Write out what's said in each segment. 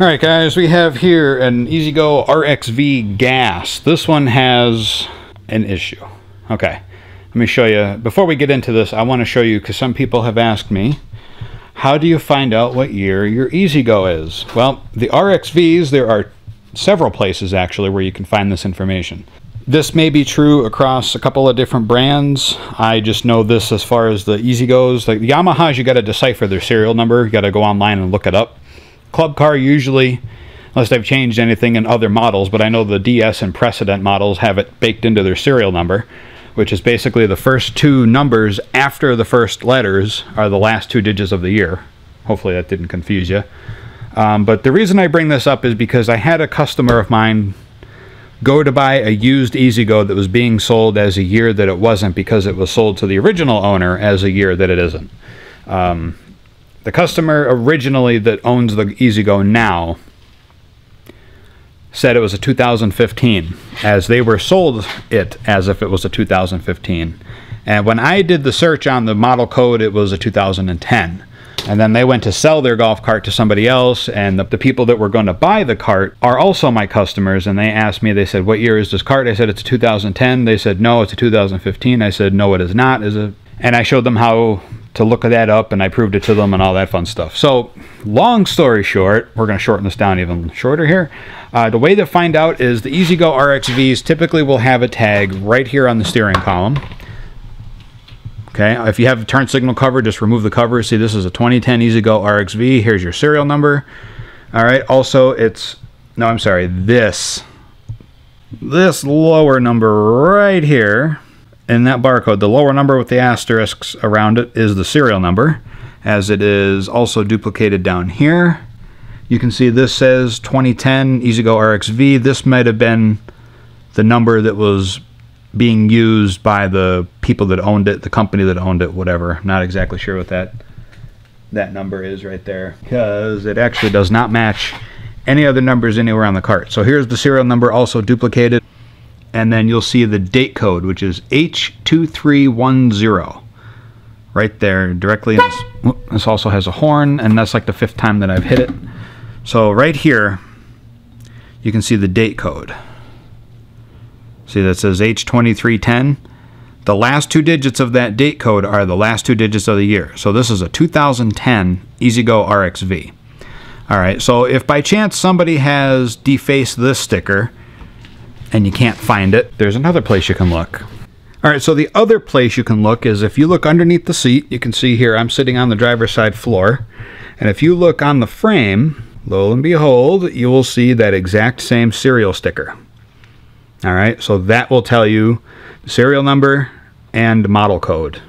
Alright guys, we have here an E-Z-GO RXV gas. This one has an issue. Okay, let me show you. Before we get into this, I want to show you, because some people have asked me, how do you find out what year your E-Z-GO is? Well, the RXVs, there are several places actually where you can find this information. This may be true across a couple of different brands. I just know this as far as the E-Z-GOs. Like the Yamahas, you got to decipher their serial number. You got to go online and look it up. Club Car usually, unless they've changed anything in other models, but I know the DS and Precedent models have it baked into their serial number, which is basically the first two numbers after the first letters are the last two digits of the year. Hopefully that didn't confuse you. But the reason I bring this up is because I had a customer of mine go to buy a used E-Z-GO that was being sold as a year that it wasn't, because it was sold to the original owner as a year that it isn't. The customer originally that owns the E-Z-GO now said it was a 2015, as they were sold it as if it was a 2015. And when I did the search on the model code, it was a 2010. And then they went to sell their golf cart to somebody else, and the people that were going to buy the cart are also my customers, and they asked me, they said, what year is this cart? I said, it's a 2010. They said, no, it's a 2015. I said, no, it is not. And I showed them how to look that up, and I proved it to them and all that fun stuff. So, long story short, we're going to shorten this down even shorter here. The way to find out is the E-Z-GO RXVs typically will have a tag right here on the steering column. Okay, if you have a turn signal cover, just remove the cover. See, this is a 2010 E-Z-GO RXV. Here's your serial number. All right, also it's, no, I'm sorry, this lower number right here in that barcode, the lower number with the asterisks around it is the serial number, as it is also duplicated down here. You can see this says 2010 E-Z-GO RXV. This might have been the number that was being used by the people that owned it, the company that owned it, whatever. I'm not exactly sure what that number is right there, because it actually does not match any other numbers anywhere on the cart. So here's the serial number, also duplicated, and then you'll see the date code, which is H2310 right there directly in this. This also has a horn, and that's like the fifth time that I've hit it. So right here you can see the date code. See, that says H2310. The last two digits of that date code are the last two digits of the year. So this is a 2010 E-Z-GO RXV. All right, so if by chance somebody has defaced this sticker and you can't find it, there's another place you can look. All right, so the other place you can look is if you look underneath the seat, you can see here I'm sitting on the driver's side floor. And if you look on the frame, lo and behold, you will see that exact same serial sticker. All right, so that will tell you serial number and model code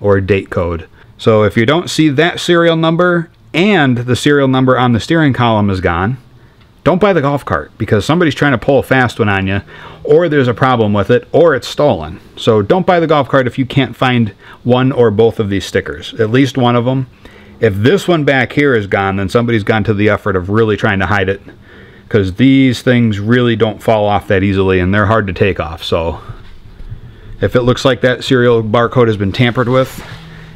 or date code. So if you don't see that serial number and the serial number on the steering column is gone, don't buy the golf cart, because somebody's trying to pull a fast one on you, or there's a problem with it, or it's stolen. So don't buy the golf cart if you can't find one or both of these stickers, at least one of them. If this one back here is gone, then somebody's gone to the effort of really trying to hide it, because these things really don't fall off that easily, and they're hard to take off. So if it looks like that serial barcode has been tampered with,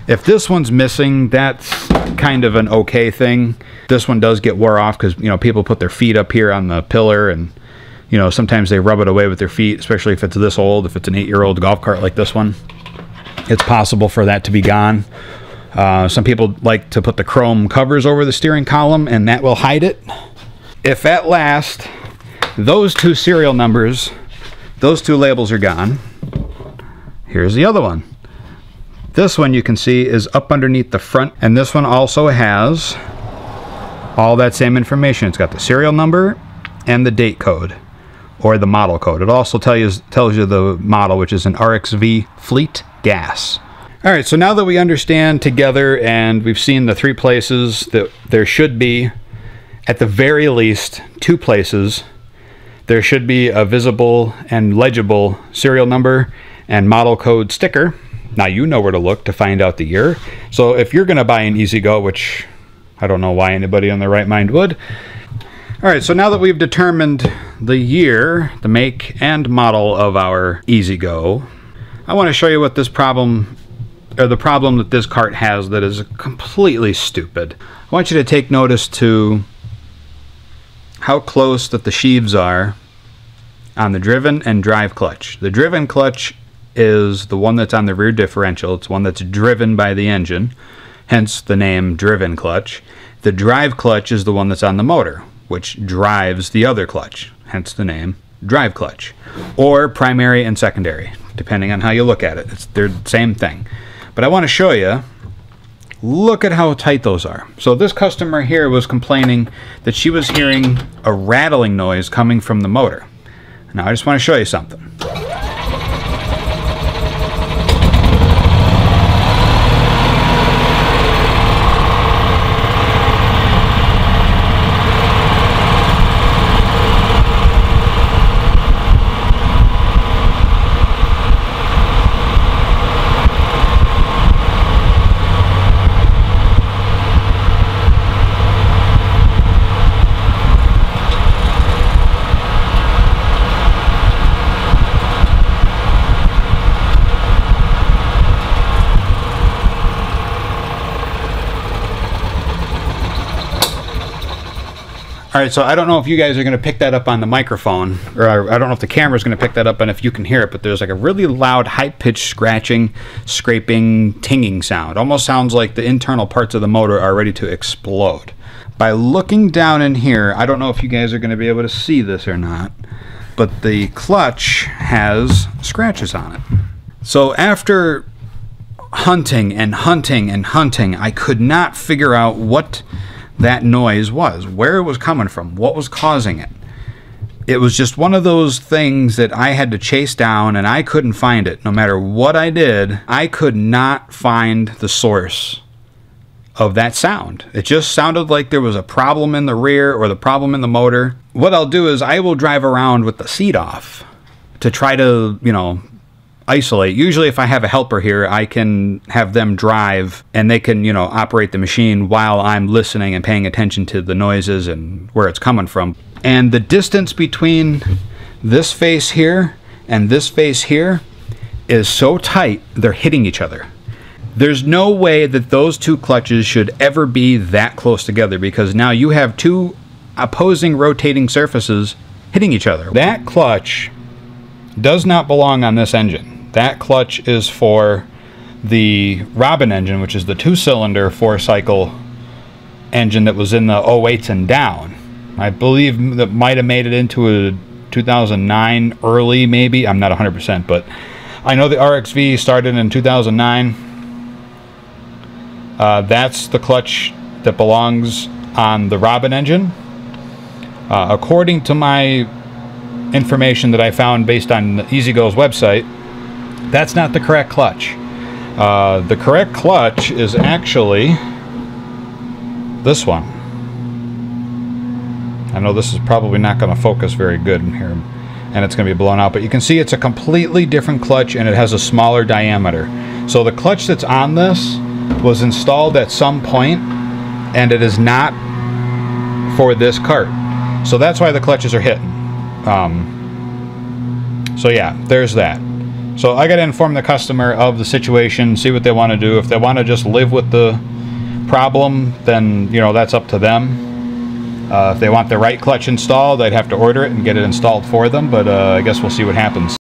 if this one's missing, that's kind of an okay thing. This one does get wore off, because, you know, people put their feet up here on the pillar, and, you know, sometimes they rub it away with their feet, especially if it's this old, if it's an 8-year-old golf cart like this one. It's possible for that to be gone. Some people like to put the chrome covers over the steering column, and that will hide it. If at last those two serial numbers, those two labels are gone, here's the other one. This one you can see is up underneath the front, and this one also has all that same information. It's got the serial number and the date code or the model code. It also tells you the model, which is an RXV Fleet Gas. All right, so now that we understand together and we've seen the three places that there should be, at the very least, two places, there should be a visible and legible serial number and model code sticker. Now you know where to look to find out the year. So if you're gonna buy an E-Z-GO, which I don't know why anybody in their right mind would. All right, so now that we've determined the year, the make and model of our E-Z-GO, I wanna show you what this problem, or the problem that this cart has that is completely stupid. I want you to take notice to how close that the sheaves are on the driven and drive clutch. The driven clutch is the one that's on the rear differential. It's one that's driven by the engine, hence the name driven clutch. The drive clutch is the one that's on the motor, which drives the other clutch, hence the name drive clutch, or primary and secondary, depending on how you look at it. They're the same thing. But I want to show you, look at how tight those are. So this customer here was complaining that she was hearing a rattling noise coming from the motor. Now I just want to show you something. All right, so I don't know if you guys are going to pick that up on the microphone, or I don't know if the camera's going to pick that up and if you can hear it, but there's like a really loud, high-pitched scratching, scraping, tinging sound. Almost sounds like the internal parts of the motor are ready to explode. By looking down in here, I don't know if you guys are going to be able to see this or not, but the clutch has scratches on it. So after hunting and hunting and hunting, I could not figure out what that noise was, where it was coming from, what was causing it. It was just one of those things that I had to chase down, and I couldn't find it. No matter what I did, I could not find the source of that sound. It just sounded like there was a problem in the rear or the problem in the motor. What I'll do is I will drive around with the seat off to try to, you know, isolate. Usually if I have a helper here, I can have them drive and they can, you know, operate the machine while I'm listening and paying attention to the noises and where it's coming from. And the distance between this face here and this face here is so tight, they're hitting each other. There's no way that those two clutches should ever be that close together, because now you have two opposing rotating surfaces hitting each other. That clutch does not belong on this engine. That clutch is for the Robin engine, which is the two-cylinder, four-cycle engine that was in the 08s and down. I believe that might have made it into a 2009 early, maybe. I'm not 100%, but I know the RXV started in 2009. That's the clutch that belongs on the Robin engine. According to my information that I found based on E-Z-GO's website, that's not the correct clutch. The correct clutch is actually this one. I know this is probably not going to focus very good in here, and it's going to be blown out, but you can see it's a completely different clutch, and it has a smaller diameter. So the clutch that's on this was installed at some point, and it is not for this cart. So that's why the clutches are hitting. So yeah, there's that. So I got to inform the customer of the situation, see what they want to do. If they want to just live with the problem, then, you know, that's up to them. If they want the right clutch installed, they'd have to order it and get it installed for them. But I guess we'll see what happens.